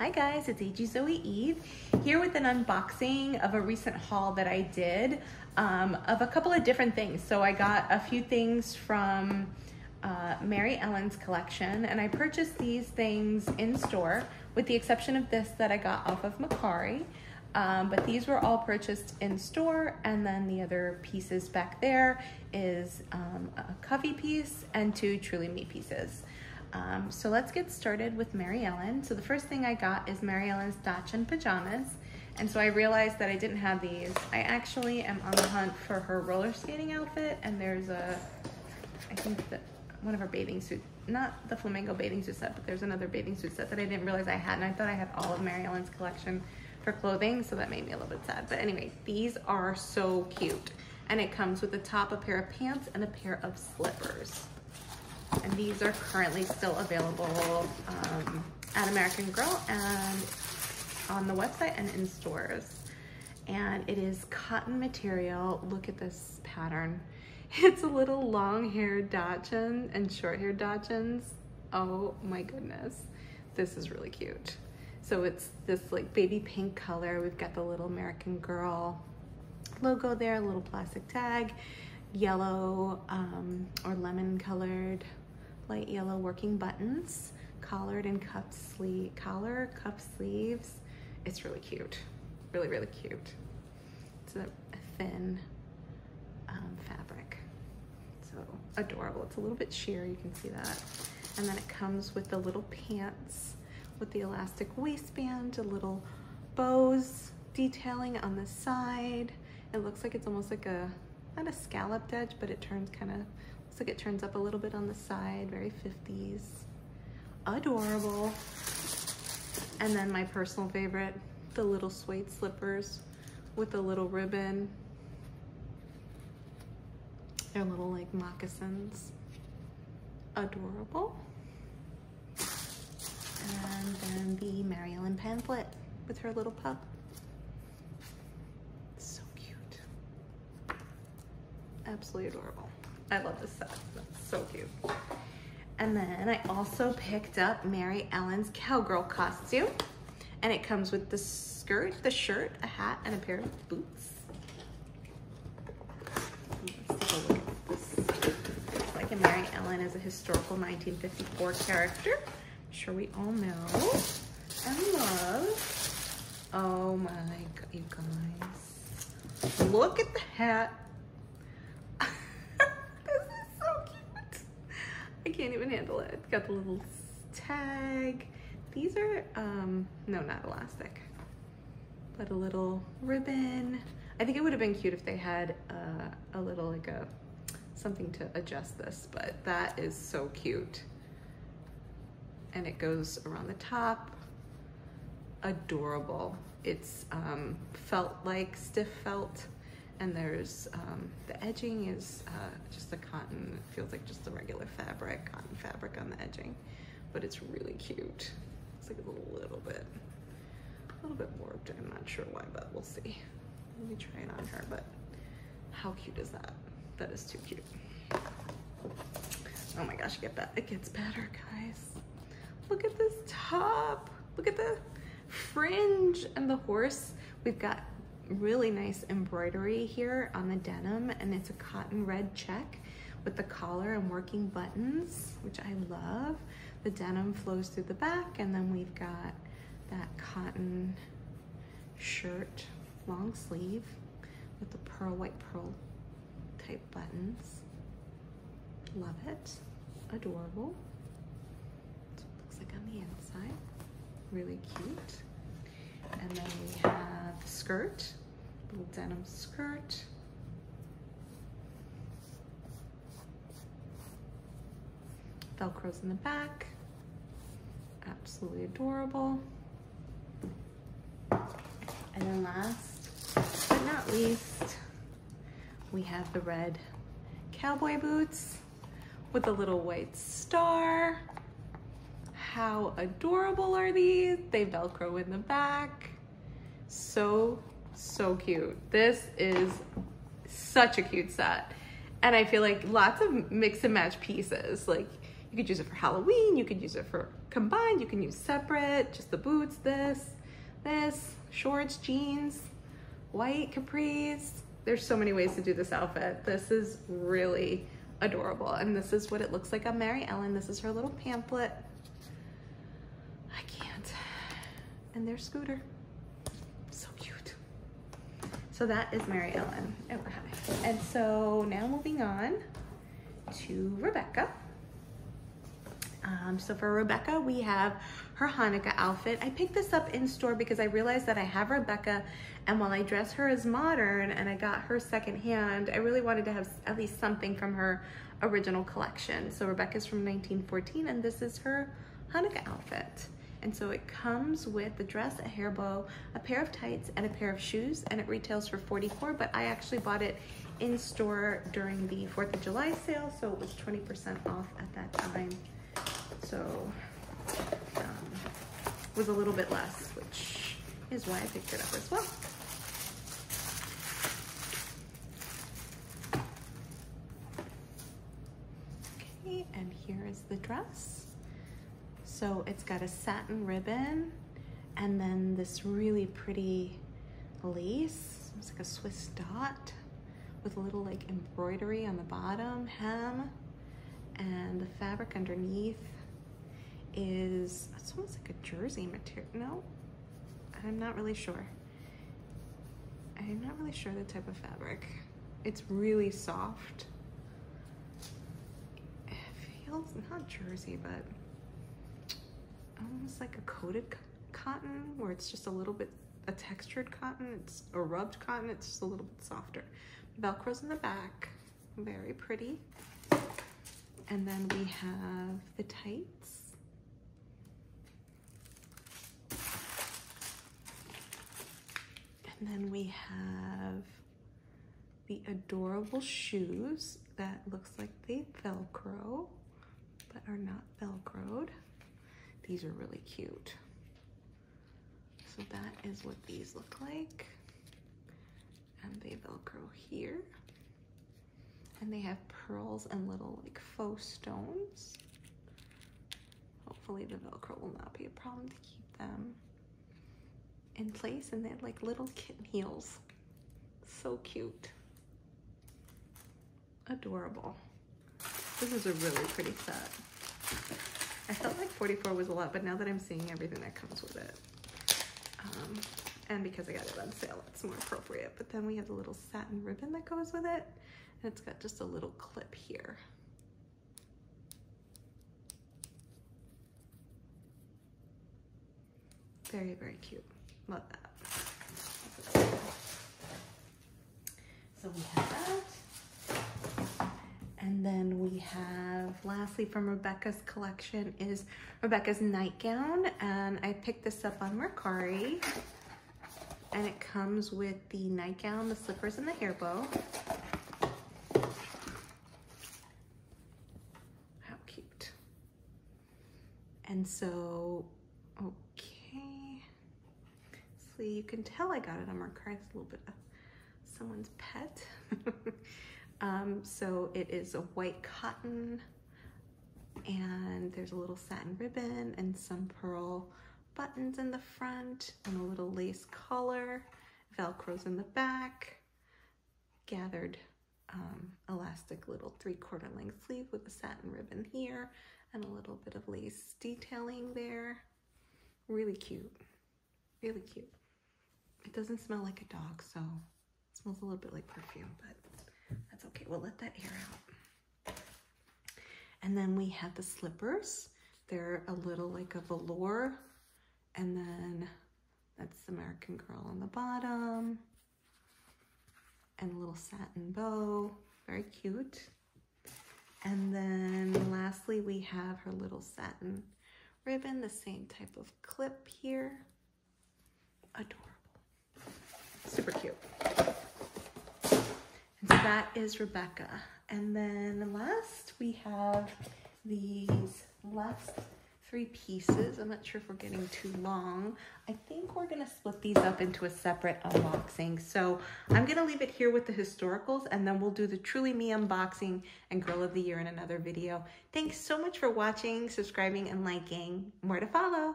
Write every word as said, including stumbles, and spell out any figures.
Hi guys, it's A G Zoe Eve here with an unboxing of a recent haul that I did um, of a couple of different things. So I got a few things from uh, Mary Ellen's collection, and I purchased these things in store with the exception of this that I got off of Macari. Um, but these were all purchased in store, and then the other pieces back there is um, a Covey piece and two Truly Me pieces. Um, so let's get started with Mary Ellen. So the first thing I got is Mary Ellen's Dachshund pajamas. And so I realized that I didn't have these. I actually am on the hunt for her roller skating outfit, and there's a, I think that one of her bathing suits, not the flamingo bathing suit set, but there's another bathing suit set that I didn't realize I had, and I thought I had all of Mary Ellen's collection for clothing, so that made me a little bit sad. But anyway, these are so cute. And it comes with a top, a pair of pants, and a pair of slippers. And these are currently still available um, at American Girl and on the website and in stores. And it is cotton material. Look at this pattern. It's a little long-haired Dachshund and short-haired Dachshunds. Oh my goodness. This is really cute. So it's this like baby pink color. We've got the little American Girl logo there, a little plastic tag, yellow um, or lemon colored, light yellow working buttons, collared and cuff sleeve, collar, cuff sleeves. It's really cute, really, really cute. It's a thin um, fabric, so adorable. It's a little bit sheer, you can see that. And then it comes with the little pants with the elastic waistband, a little bows detailing on the side. It looks like it's almost like a, not a scalloped edge, but it turns kind of, looks like it turns up a little bit on the side, very fifties. Adorable. And then my personal favorite, the little suede slippers with a little ribbon. They're little like moccasins. Adorable. And then the Mary Ellen pamphlet with her little pup. So cute. Absolutely adorable. I love this set. That's so cute. And then I also picked up Mary Ellen's cowgirl costume. And it comes with the skirt, the shirt, a hat, and a pair of boots. Let's take a look at this. Looks like a Mary Ellen is a historical nineteen fifty-four character. Sure we all know and love. Oh my God, you guys. Look at the hat. This is so cute. I can't even handle it. It's got the little tag. These are, um, no, not elastic, but a little ribbon. I think it would have been cute if they had uh, a little like a, something to adjust this, but that is so cute. And it goes around the top. Adorable. It's um, felt like stiff felt, and there's um, the edging is uh, just a cotton. It feels like just a regular fabric, cotton fabric on the edging, but it's really cute. It's like a little, little bit, a little bit warped. I'm not sure why, but we'll see. Let me try it on her. But how cute is that? That is too cute. Oh my gosh, get that. It gets better, guys. Look at this top. Look at the fringe and the horse. We've got really nice embroidery here on the denim, and it's a cotton red check with the collar and working buttons, which I love. The denim flows through the back, and then we've got that cotton shirt, long sleeve with the pearl, white pearl type buttons. Love it. Adorable. On the inside, really cute. And then we have the skirt, little denim skirt. Velcros in the back, absolutely adorable. And then last but not least, we have the red cowboy boots with a little white star. How adorable are these? They Velcro in the back. So, so cute. This is such a cute set. And I feel like lots of mix and match pieces. Like You could use it for Halloween, you could use it for combined, you can use separate, just the boots, this, this, shorts, jeans, white capris. There's so many ways to do this outfit. This is really adorable. And this is what it looks like on Mary Ellen. This is her little pamphlet. I can't. And their scooter. So cute. So that is Mary Ellen. Okay. And so now moving on to Rebecca. Um, so for Rebecca, we have her Hanukkah outfit. I picked this up in store because I realized that I have Rebecca, and while I dress her as modern and I got her secondhand, I really wanted to have at least something from her original collection. So Rebecca's from nineteen fourteen, and this is her Hanukkah outfit. And so it comes with the dress, a hair bow, a pair of tights, and a pair of shoes, and it retails for forty-four dollars, but I actually bought it in store during the fourth of July sale, so it was twenty percent off at that time. So um, was a little bit less, which is why I picked it up as well. Okay, and here is the dress. So it's got a satin ribbon and then this really pretty lace. It's like a Swiss dot with a little like embroidery on the bottom, hem, and the fabric underneath is, it's almost like a jersey material. No, I'm not really sure. I'm not really sure the type of fabric. It's really soft. It feels not jersey, but almost like a coated cotton where it's just a little bit, a textured cotton, it's a rubbed cotton, it's just a little bit softer. Velcro's in the back, very pretty. And then we have the tights. And then we have the adorable shoes that looks like they Velcro, but are not Velcroed. These are really cute. So that is what these look like. And they Velcro here. And they have pearls and little like faux stones. Hopefully the Velcro will not be a problem to keep them in place, and they had like little kitten heels. So cute. Adorable. This is a really pretty set. I felt like forty-four was a lot, but now that I'm seeing everything that comes with it, um, and because I got it on sale, it's more appropriate. But then we have the little satin ribbon that goes with it, and it's got just a little clip here. Very, very cute. Love that. So we have that. And then we have, lastly from Rebecca's collection, is Rebecca's nightgown. And I picked this up on Mercari. And it comes with the nightgown, the slippers, and the hair bow. How cute. And so, okay. You can tell I got it on Mercari. It's a little bit of someone's pet. um, so it is a white cotton, and there's a little satin ribbon and some pearl buttons in the front and a little lace collar, Velcros in the back, gathered um, elastic little three-quarter length sleeve with a satin ribbon here and a little bit of lace detailing there. Really cute, really cute. It doesn't smell like a dog, so it smells a little bit like perfume, but that's okay. We'll let that air out. And then we have the slippers. They're a little like a velour. And then that's American Girl on the bottom. And a little satin bow. Very cute. And then lastly, we have her little satin ribbon, the same type of clip here. Adorable. Super cute. And so that is Rebecca. And then last we have these last three pieces. I'm not sure if we're getting too long. I think we're gonna split these up into a separate unboxing. So I'm gonna leave it here with the historicals, and then we'll do the Truly Me unboxing and Girl of the Year in another video. Thanks so much for watching, subscribing, and liking. More to follow.